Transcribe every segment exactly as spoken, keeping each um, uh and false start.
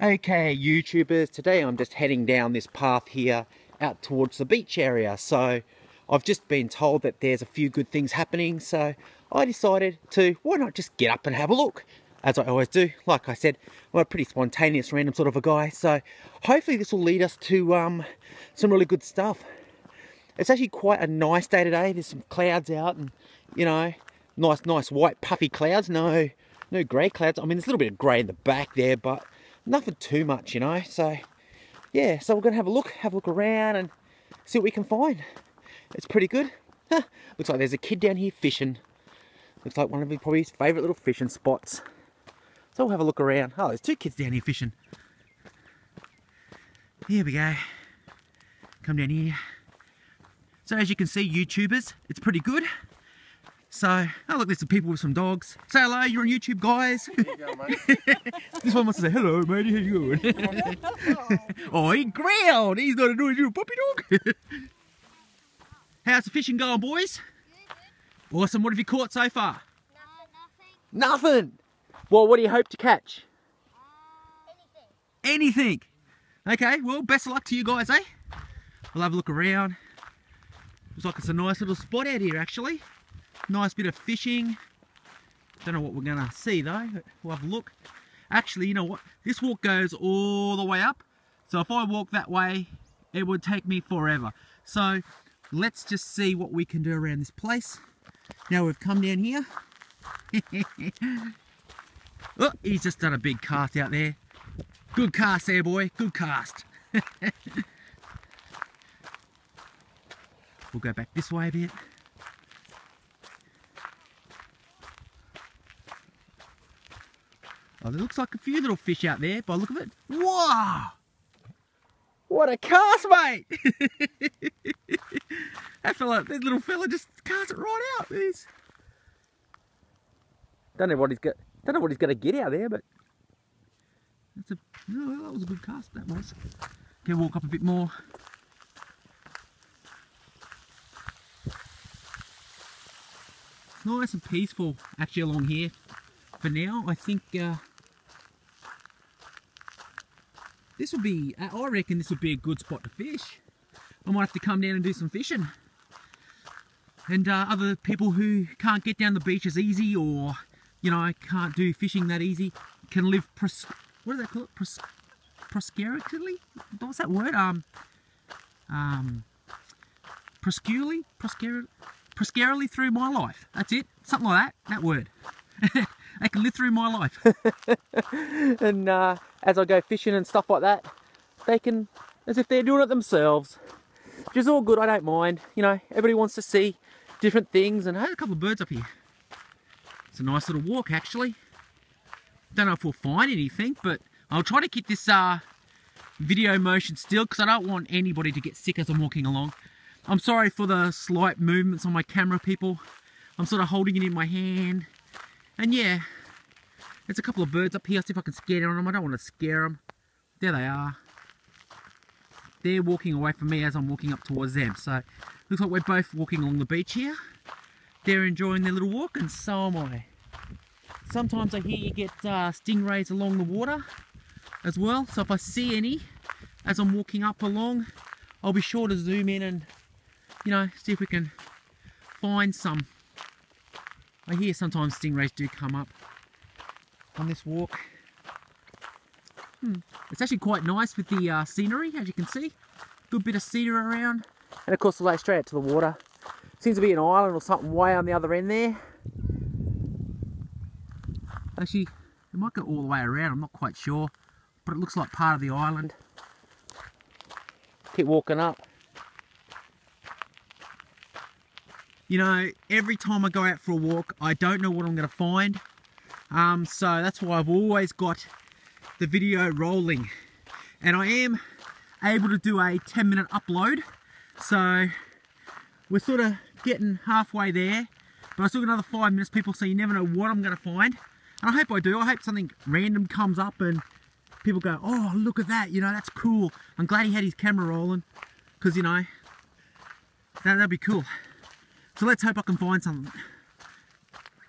Okay, YouTubers, today I'm just heading down this path here out towards the beach area. So I've just been told that there's a few good things happening, so I decided to, why not just get up and have a look, as I always do. Like I said, I'm a pretty spontaneous, random sort of a guy, so hopefully this will lead us to um, some really good stuff. It's actually quite a nice day today. There's some clouds out and, you know, nice, nice white puffy clouds. No, no grey clouds. I mean, there's a little bit of grey in the back there, but nothing too much, you know. So yeah, so we're gonna have a look have a look around and see what we can find. It's pretty good, huh. Looks like there's a kid down here fishing. Looks like one of his probably his favorite little fishing spots, so we'll have a look around. Oh, there's two kids down here fishing. Here we go, come down here. So as you can see, YouTubers, it's pretty good. So, oh look, there's some people with some dogs. Say hello, you're on YouTube, guys. There you go, mate. This one wants to say, hello, mate, how you going? Oh, he growled. He's not a little puppy dog. How's the fishing going, boys? Good. Awesome. What have you caught so far? No, nothing. Nothing? Well, what do you hope to catch? Uh, anything. Anything. Okay, well, best of luck to you guys, eh? We'll have a look around. Looks like it's a nice little spot out here, actually. Nice bit of fishing. Don't know what we're gonna see though, but we'll have a look. Actually, you know what, this walk goes all the way up, so if I walk that way it would take me forever, so let's just see what we can do around this place. Now we've come down here. Oh, he's just done a big cast out there. Good cast there, boy, good cast. We'll go back this way a bit. Oh, there looks like a few little fish out there by the look of it. Whoa! What a cast, mate! That fella, that little fella just cast it right out. He's... Don't know what he's got. Don't know what he's going to get out there, but that's a. Oh, that was a good cast. That was. Can walk up a bit more. It's nice and peaceful actually along here. For now, I think uh, this would be, I reckon this would be a good spot to fish. I might have to come down and do some fishing. And uh, other people who can't get down the beach as easy, or, you know, can't do fishing that easy, can live, pros what do they call it, pros proscuously? What's that word? Um, um, proscuously? Proscuously through my life. That's it. Something like that, that word. I can live through my life. And uh, as I go fishing and stuff like that, they can, as if they're doing it themselves. Which is all good, I don't mind. You know, everybody wants to see different things. And I had a couple of birds up here. It's a nice little walk, actually. Don't know if we'll find anything, but I'll try to keep this uh, video motion still, because I don't want anybody to get sick as I'm walking along. I'm sorry for the slight movements on my camera, people. I'm sort of holding it in my hand. And yeah, there's a couple of birds up here. I'll see if I can scare them. I don't want to scare them. There they are. They're walking away from me as I'm walking up towards them. So, looks like we're both walking along the beach here. They're enjoying their little walk, and so am I. Sometimes I hear you get uh, stingrays along the water as well. So if I see any as I'm walking up along, I'll be sure to zoom in and, you know, see if we can find some. I hear sometimes stingrays do come up on this walk. Hmm. It's actually quite nice with the uh, scenery, as you can see. Good bit of cedar around. And of course, they lay straight out to the water. Seems to be an island or something way on the other end there. Actually, it might go all the way around, I'm not quite sure. But it looks like part of the island. Keep walking up. You know, every time I go out for a walk, I don't know what I'm going to find. Um, so that's why I've always got the video rolling. And I am able to do a ten minute upload. So we're sort of getting halfway there. But I still got another five minutes, people, so you never know what I'm going to find. And I hope I do. I hope something random comes up and people go, oh, look at that. You know, that's cool. I'm glad he had his camera rolling. Because, you know, that, that'd be cool. So let's hope I can find something.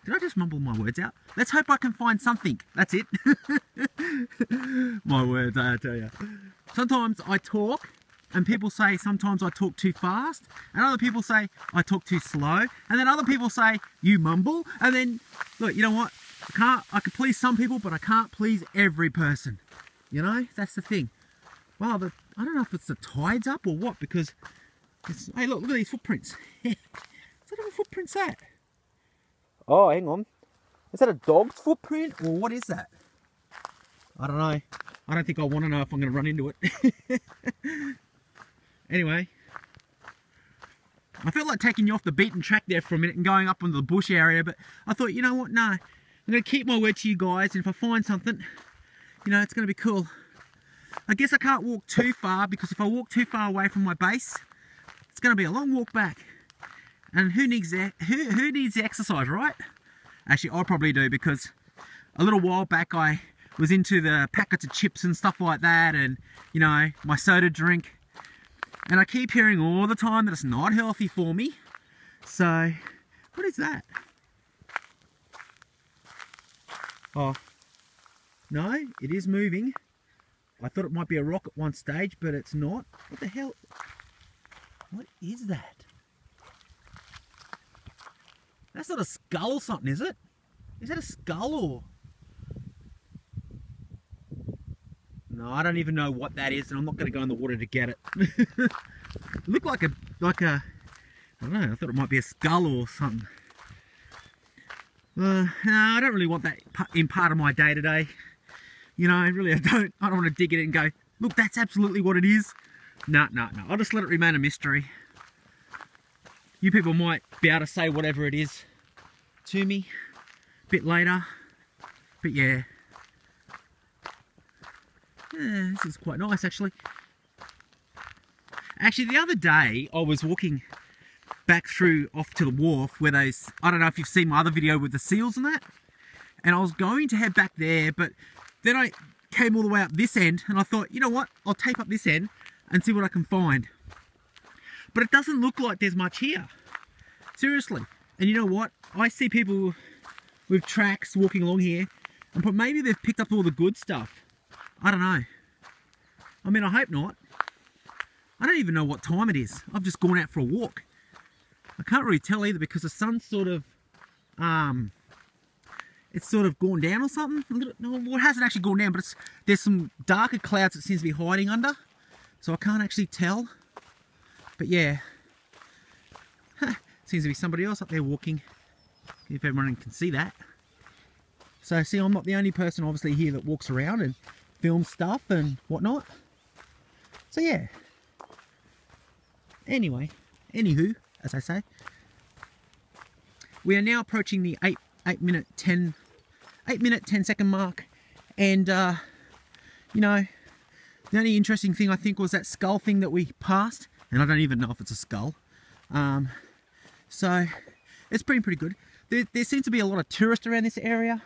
Did I just mumble my words out? Let's hope I can find something. That's it. My words, I tell you. Sometimes I talk and people say sometimes I talk too fast, and other people say I talk too slow, and then other people say you mumble, and then look, you know what? I can't, I can please some people, but I can't please every person. You know, that's the thing. Well, the, I don't know if it's the tide's up or what, because it's, hey, look, look at these footprints. What sort of a footprint's that? Oh, hang on. Is that a dog's footprint or what is that? I don't know. I don't think I want to know if I'm going to run into it. Anyway, I felt like taking you off the beaten track there for a minute and going up into the bush area, but I thought, you know what, no. I'm going to keep my word to you guys, and if I find something, you know, it's going to be cool. I guess I can't walk too far, because if I walk too far away from my base, it's going to be a long walk back. And who needs the, who, who needs the exercise, right? Actually, I probably do, because a little while back I was into the packets of chips and stuff like that, and, you know, my soda drink. And I keep hearing all the time that it's not healthy for me. So, what is that? Oh, no, it is moving. I thought it might be a rock at one stage, but it's not. What the hell? What is that? That's not a skull or something, is it? Is that a skull or? No, I don't even know what that is, and I'm not going to go in the water to get it. It looked like a, like a, I don't know, I thought it might be a skull or something. Uh, no, I don't really want that in part of my day today. You know, really I don't. I don't want to dig it and go, look, that's absolutely what it is. No, no, no. I'll just let it remain a mystery. You people might be able to say whatever it is to me a bit later. But yeah. Yeah, this is quite nice actually. Actually, the other day I was walking back through off to the wharf where those, I don't know if you've seen my other video with the seals and that, and I was going to head back there, but then I came all the way up this end and I thought, you know what, I'll tape up this end and see what I can find. But it doesn't look like there's much here, seriously. And you know what, I see people with tracks walking along here, and maybe they've picked up all the good stuff. I don't know. I mean, I hope not. I don't even know what time it is. I've just gone out for a walk. I can't really tell either, because the sun's sort of, um, it's sort of gone down or something. A little, no, well, it hasn't actually gone down, but it's, there's some darker clouds that seems to be hiding under. So I can't actually tell. But yeah, seems to be somebody else up there walking, if everyone can see that. So see, I'm not the only person obviously here that walks around and films stuff and whatnot. So yeah, anyway, anywho. As I say, we are now approaching the eight eight minute ten eight minute ten second mark, and uh, you know, the only interesting thing I think was that skull thing that we passed, and I don't even know if it's a skull. Um, so it's been pretty good. There, there seems to be a lot of tourists around this area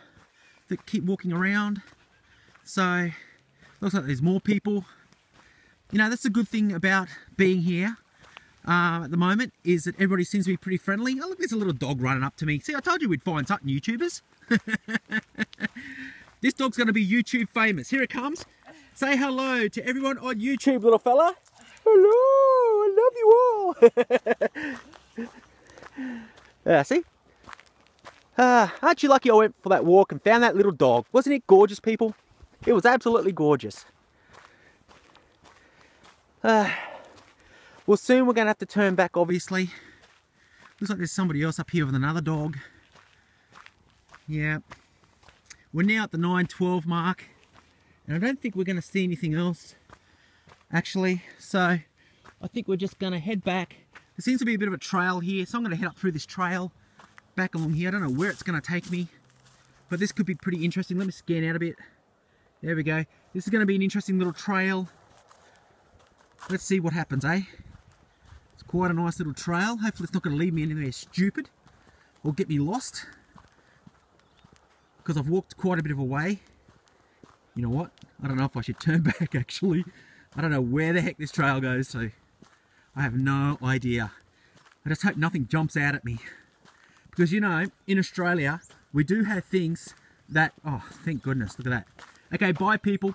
that keep walking around. So looks like there's more people. You know, that's a good thing about being here. Uh, at the moment is that everybody seems to be pretty friendly. Oh look, there's a little dog running up to me. See, I told you we'd find something, YouTubers. This dog's going to be YouTube famous. Here it comes. Say hello to everyone on YouTube, little fella. Hello, I love you all. Yeah, see? Uh, aren't you lucky I went for that walk and found that little dog? Wasn't it gorgeous, people? It was absolutely gorgeous. Uh, Well, soon we're going to have to turn back, obviously. Looks like there's somebody else up here with another dog. Yeah. We're now at the nine twelve mark. And I don't think we're going to see anything else, actually. So, I think we're just going to head back. There seems to be a bit of a trail here. So, I'm going to head up through this trail, back along here. I don't know where it's going to take me. But this could be pretty interesting. Let me scan out a bit. There we go. This is going to be an interesting little trail. Let's see what happens, eh? It's quite a nice little trail. Hopefully it's not going to lead me anywhere stupid or get me lost, because I've walked quite a bit of a way. You know what? I don't know if I should turn back, actually. I don't know where the heck this trail goes to. I have no idea. I just hope nothing jumps out at me. Because, you know, in Australia, we do have things that, oh, thank goodness, look at that. Okay, bye people.